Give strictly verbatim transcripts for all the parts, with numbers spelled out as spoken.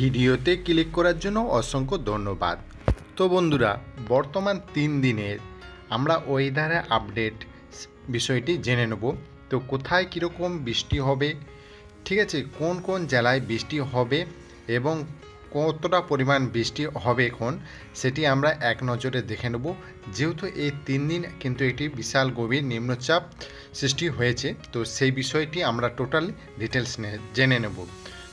ভিডিওতে ক্লিক করার জন্য অসংখ্য ধন্যবাদ। তো বন্ধুরা, বর্তমান তিন দিনের আমরা ওয়েদারে আপডেট বিষয়টি জেনে নেব। তো কোথায় কীরকম বৃষ্টি হবে, ঠিক আছে, কোন কোন জেলায় বৃষ্টি হবে এবং কতটা পরিমাণ বৃষ্টি হবে এখন সেটি আমরা এক নজরে দেখে নেব। যেহেতু এই তিন দিন কিন্তু একটি বিশাল গভীর নিম্নচাপ সৃষ্টি হয়েছে, তো সেই বিষয়টি আমরা টোটাল ডিটেলস জেনে নেব।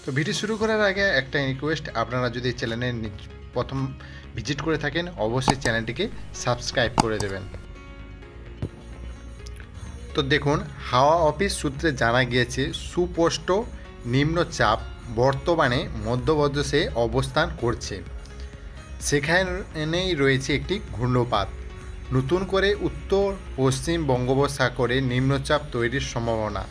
তো ভিডিও শুরু করার আগে একটা রিকোয়েস্ট, আপনারা যদি চ্যানেলে প্রথম ভিজিট করে থাকেন অবশ্যই চ্যানেলটিকে সাবস্ক্রাইব করে দেবেন। তো দেখুন, হাওয়া অফিস সূত্রে জানা গিয়েছে সুস্পষ্ট নিম্নচাপ বর্তমানে মধ্যপ্রদেশে অবস্থান করছে। সেখানেই রয়েছে একটি ঘূর্ণপাত। নতুন করে উত্তর পশ্চিম বঙ্গোপসাগরে নিম্নচাপ তৈরির সম্ভাবনা।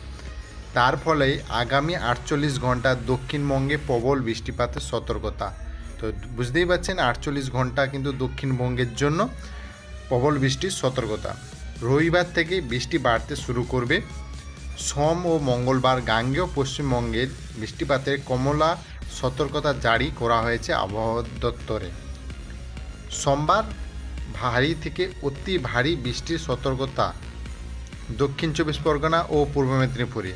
তার ফলে আগামী আটচল্লিশ ঘন্টা দক্ষিণবঙ্গে প্রবল বৃষ্টিপাতের সতর্কতা। তো বুঝতেই পারছেন আটচল্লিশ ঘন্টা কিন্তু দক্ষিণবঙ্গের জন্য প্রবল বৃষ্টির সতর্কতা। রবিবার থেকে বৃষ্টি বাড়তে শুরু করবে। সোম ও মঙ্গলবার গাঙ্গেয় পশ্চিমবঙ্গের বৃষ্টিপাতের কমলা সতর্কতা জারি করা হয়েছে আবহাওয়া দপ্তরে। সোমবার ভারী থেকে অতি ভারী বৃষ্টির সতর্কতা দক্ষিণ চব্বিশ পরগনা ও পূর্ব মেদিনীপুরে।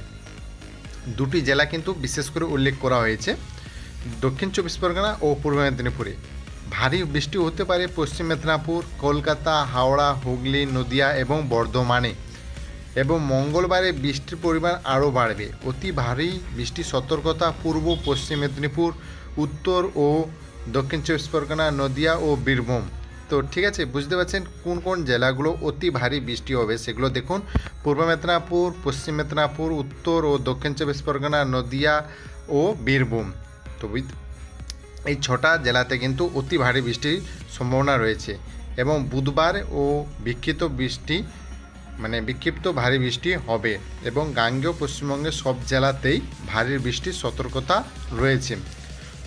দুটি জেলা কিন্তু বিশেষ করে উল্লেখ করা হয়েছে, দক্ষিণ চব্বিশ পরগনা ও পূর্ব মেদিনীপুরে। ভারী বৃষ্টি হতে পারে পশ্চিম মেদিনীপুর, কলকাতা, হাওড়া, হুগলি, নদিয়া এবং বর্ধমানে। এবং মঙ্গলবারে বৃষ্টির পরিমাণ আরও বাড়বে। অতি ভারী বৃষ্টির সতর্কতা পূর্ব পশ্চিম মেদিনীপুর, উত্তর ও দক্ষিণ চব্বিশ পরগনা, নদিয়া ও বীরভূম। তো ঠিক আছে, বুঝতে পারছেন কোন কোন জেলাগুলো অতি ভারী বৃষ্টি হবে সেগুলো দেখুন। পূর্ব মেদিনীপুর, পশ্চিম মেদিনীপুর, উত্তর ও দক্ষিণ চব্বিশ পরগনা, নদিয়া ও বীরভূম। তো এই ছটা জেলাতে কিন্তু অতি ভারী বৃষ্টির সম্ভাবনা রয়েছে। এবং বুধবার ও বিক্ষিপ্ত বৃষ্টি মানে বিক্ষিপ্ত ভারী বৃষ্টি হবে। এবং গাঙ্গেয় পশ্চিমবঙ্গের সব জেলাতেই ভারী বৃষ্টির সতর্কতা রয়েছে।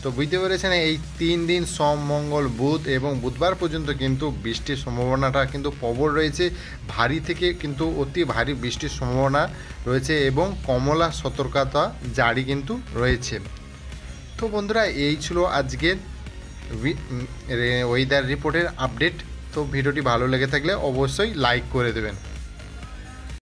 তো বুঝতে পেরেছেন এই তিন দিন সোম, মঙ্গল, বুধ এবং বুধবার পর্যন্ত কিন্তু বৃষ্টির সম্ভাবনাটা কিন্তু প্রবল রয়েছে। ভারী থেকে কিন্তু অতি ভারী বৃষ্টির সম্ভাবনা রয়েছে এবং কমলা সতর্কতা জারি কিন্তু রয়েছে। তো বন্ধুরা, এই ছিল আজকের ওয়েদার রিপোর্টের আপডেট। তো ভিডিওটি ভালো লেগে থাকলে অবশ্যই লাইক করে দেবেন।